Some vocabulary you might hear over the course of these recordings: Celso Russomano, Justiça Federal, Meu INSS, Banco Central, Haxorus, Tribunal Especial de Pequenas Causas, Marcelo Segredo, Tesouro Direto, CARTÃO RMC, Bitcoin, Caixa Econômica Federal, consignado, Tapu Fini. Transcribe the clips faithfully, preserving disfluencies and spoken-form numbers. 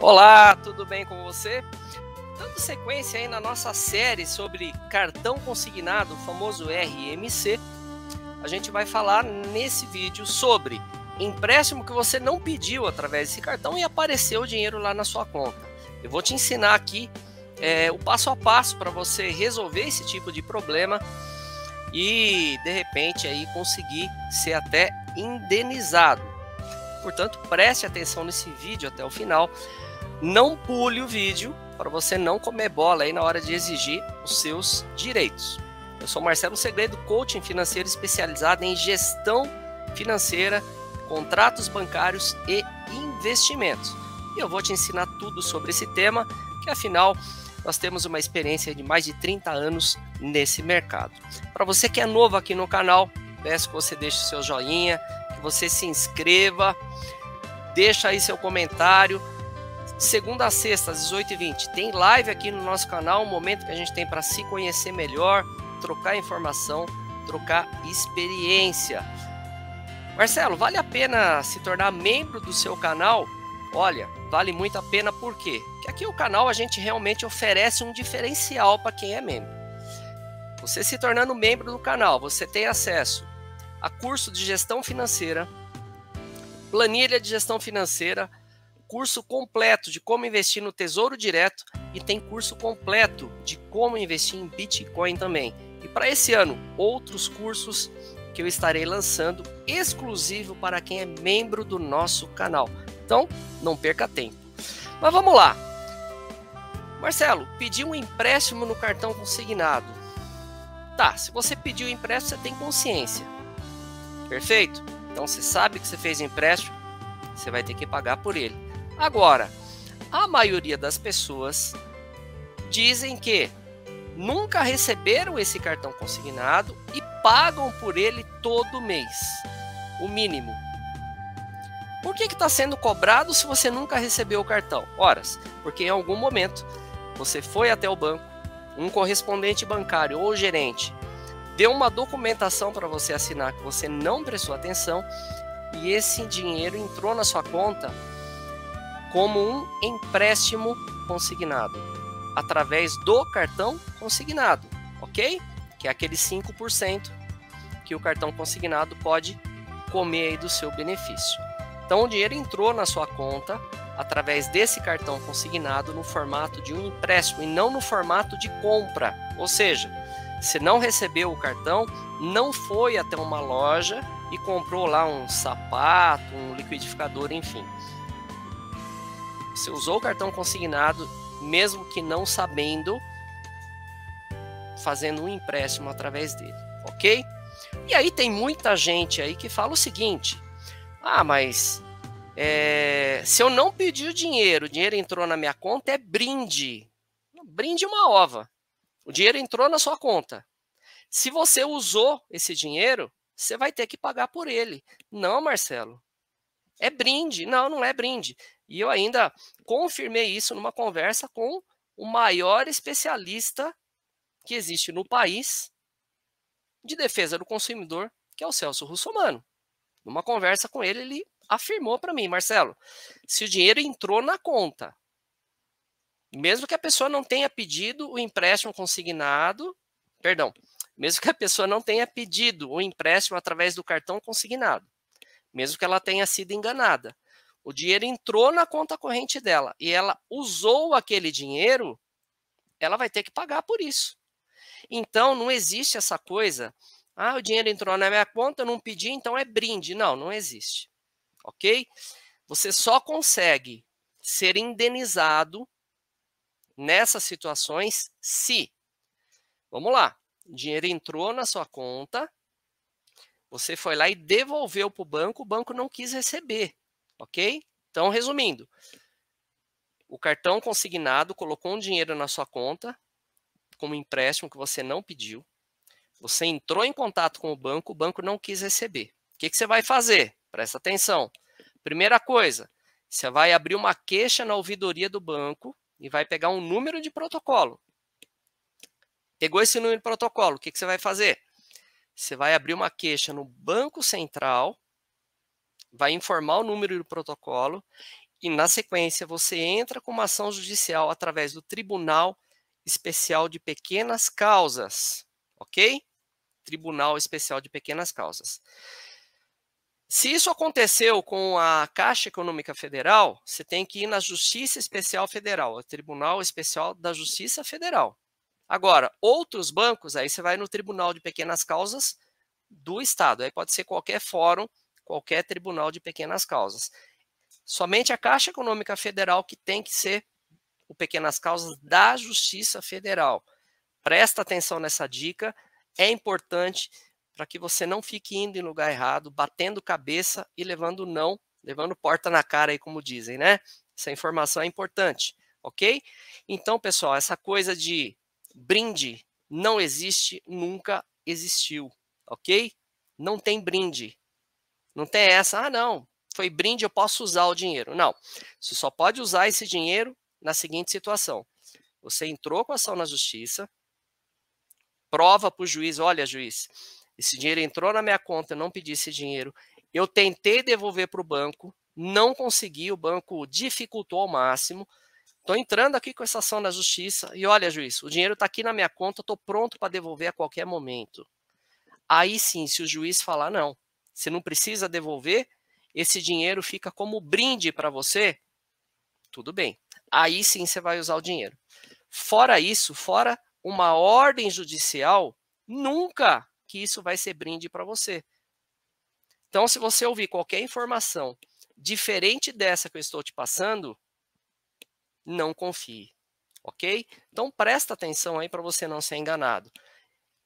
Olá, tudo bem com você? Dando sequência aí na nossa série sobre cartão consignado, o famoso R M C, a gente vai falar nesse vídeo sobre empréstimo que você não pediu através desse cartão e apareceu o dinheiro lá na sua conta. Eu vou te ensinar aqui é, o passo a passo para você resolver esse tipo de problema e, de repente, aí conseguir ser até indenizado. Portanto, preste atenção nesse vídeo até o final. Não pule o vídeo para você não comer bola aí na hora de exigir os seus direitos. Eu sou Marcelo Segredo, coaching financeiro especializado em gestão financeira, contratos bancários e investimentos. E eu vou te ensinar tudo sobre esse tema, que afinal nós temos uma experiência de mais de trinta anos nesse mercado. Para você que é novo aqui no canal, peço que você deixe o seu joinha, que você se inscreva, deixa aí seu comentário. Segunda a sexta, às dezoito e vinte, tem live aqui no nosso canal, um momento que a gente tem para se conhecer melhor, trocar informação, trocar experiência. Marcelo, vale a pena se tornar membro do seu canal? Olha, vale muito a pena, por quê? Porque aqui o canal a gente realmente oferece um diferencial para quem é membro. Você se tornando membro do canal, você tem acesso a curso de gestão financeira, planilha de gestão financeira, curso completo de como investir no Tesouro Direto e tem curso completo de como investir em Bitcoin também. E para esse ano, outros cursos que eu estarei lançando exclusivo para quem é membro do nosso canal. Então, não perca tempo. Mas vamos lá. Marcelo, pedi um empréstimo no cartão consignado. Tá, se você pediu o empréstimo, você tem consciência. Perfeito? Então, você sabe que você fez o empréstimo, você vai ter que pagar por ele. Agora, a maioria das pessoas dizem que nunca receberam esse cartão consignado e pagam por ele todo mês, o mínimo. Por que está sendo cobrado se você nunca recebeu o cartão? Ora, porque em algum momento você foi até o banco, um correspondente bancário ou gerente deu uma documentação para você assinar que você não prestou atenção e esse dinheiro entrou na sua conta como um empréstimo consignado, através do cartão consignado, ok? Que é aquele cinco por cento que o cartão consignado pode comer aí do seu benefício. Então, o dinheiro entrou na sua conta através desse cartão consignado no formato de um empréstimo e não no formato de compra. Ou seja, se não recebeu o cartão, não foi até uma loja e comprou lá um sapato, um liquidificador, enfim. Você usou o cartão consignado, mesmo que não sabendo, fazendo um empréstimo através dele, ok? E aí tem muita gente aí que fala o seguinte, ah, mas é, se eu não pedi o dinheiro, o dinheiro entrou na minha conta, é brinde. Brinde uma ova. O dinheiro entrou na sua conta. Se você usou esse dinheiro, você vai ter que pagar por ele. Não, Marcelo. É brinde. Não, não é brinde. E eu ainda confirmei isso numa conversa com o maior especialista que existe no país de defesa do consumidor, que é o Celso Russomano. Numa conversa com ele, ele afirmou para mim, Marcelo, se o dinheiro entrou na conta, mesmo que a pessoa não tenha pedido o empréstimo consignado, perdão, mesmo que a pessoa não tenha pedido o empréstimo através do cartão consignado, mesmo que ela tenha sido enganada, o dinheiro entrou na conta corrente dela e ela usou aquele dinheiro, ela vai ter que pagar por isso. Então, não existe essa coisa, ah, o dinheiro entrou na minha conta, eu não pedi, então é brinde. Não, não existe, ok? Você só consegue ser indenizado nessas situações se, vamos lá, o dinheiro entrou na sua conta, você foi lá e devolveu para o banco, o banco não quis receber. Ok? Então, resumindo, o cartão consignado colocou um dinheiro na sua conta, como empréstimo que você não pediu, você entrou em contato com o banco, o banco não quis receber. O que, que você vai fazer? Presta atenção. Primeira coisa, você vai abrir uma queixa na ouvidoria do banco e vai pegar um número de protocolo. Pegou esse número de protocolo, o que, que você vai fazer? Você vai abrir uma queixa no Banco Central, vai informar o número do protocolo e, na sequência, você entra com uma ação judicial através do Tribunal Especial de Pequenas Causas, ok? Tribunal Especial de Pequenas Causas. Se isso aconteceu com a Caixa Econômica Federal, você tem que ir na Justiça Especial Federal, o Tribunal Especial da Justiça Federal. Agora, outros bancos, aí você vai no Tribunal de Pequenas Causas do Estado. Aí pode ser qualquer fórum, qualquer Tribunal de Pequenas Causas. Somente a Caixa Econômica Federal que tem que ser o Pequenas Causas da Justiça Federal. Presta atenção nessa dica, é importante para que você não fique indo em lugar errado, batendo cabeça e levando não, levando porta na cara aí, como dizem, né? Essa informação é importante, ok? Então, pessoal, essa coisa de brinde não existe, nunca existiu, ok? Não tem brinde. Não tem essa, ah, não, foi brinde, eu posso usar o dinheiro. Não, você só pode usar esse dinheiro na seguinte situação. Você entrou com a ação na justiça, prova para o juiz, olha, juiz, esse dinheiro entrou na minha conta, eu não pedi esse dinheiro. Eu tentei devolver para o banco, não consegui, o banco dificultou ao máximo. Estou entrando aqui com essa ação na justiça e olha, juiz, o dinheiro está aqui na minha conta, estou pronto para devolver a qualquer momento. Aí sim, se o juiz falar, não, você não precisa devolver, esse dinheiro fica como brinde para você, tudo bem. Aí sim você vai usar o dinheiro. Fora isso, fora uma ordem judicial, nunca que isso vai ser brinde para você. Então, se você ouvir qualquer informação diferente dessa que eu estou te passando, não confie, ok? Então, presta atenção aí para você não ser enganado.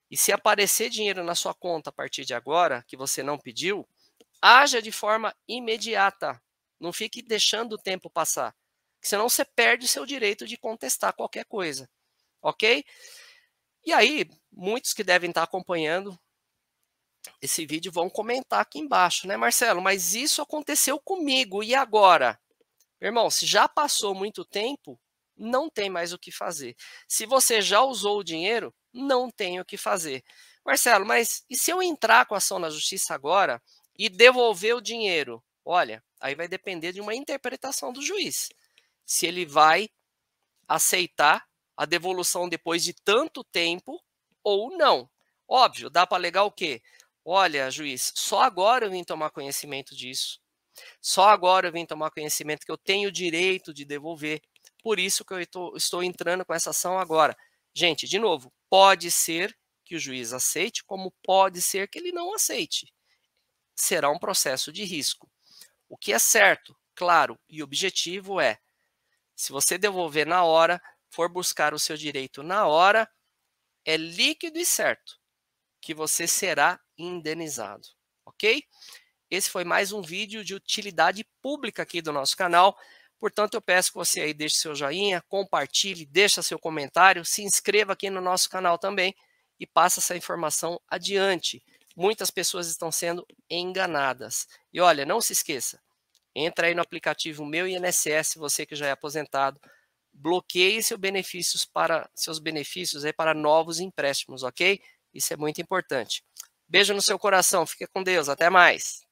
E se aparecer dinheiro na sua conta a partir de agora, que você não pediu, haja de forma imediata. Não fique deixando o tempo passar, porque senão você perde o seu direito de contestar qualquer coisa, ok? E aí, muitos que devem estar acompanhando esse vídeo vão comentar aqui embaixo, né, Marcelo? Mas isso aconteceu comigo, e agora? Irmão, se já passou muito tempo, não tem mais o que fazer. Se você já usou o dinheiro, não tem o que fazer. Marcelo, mas e se eu entrar com a ação na justiça agora e devolver o dinheiro? Olha, aí vai depender de uma interpretação do juiz. Se ele vai aceitar a devolução depois de tanto tempo ou não. Óbvio, dá para alegar o quê? Olha, juiz, só agora eu vim tomar conhecimento disso. Só agora eu vim tomar conhecimento que eu tenho o direito de devolver. Por isso que eu estou, estou entrando com essa ação agora. Gente, de novo, pode ser que o juiz aceite, como pode ser que ele não aceite. Será um processo de risco. O que é certo, claro e objetivo é, se você devolver na hora, for buscar o seu direito na hora, é líquido e certo que você será indenizado, ok? Esse foi mais um vídeo de utilidade pública aqui do nosso canal, portanto eu peço que você aí deixe seu joinha, compartilhe, deixa seu comentário, se inscreva aqui no nosso canal também e passa essa informação adiante. Muitas pessoas estão sendo enganadas. E olha, não se esqueça, entra aí no aplicativo Meu I N S S, você que já é aposentado, bloqueie seus benefícios para seus benefícios aí para novos empréstimos, ok? Isso é muito importante. Beijo no seu coração, fica com Deus, até mais!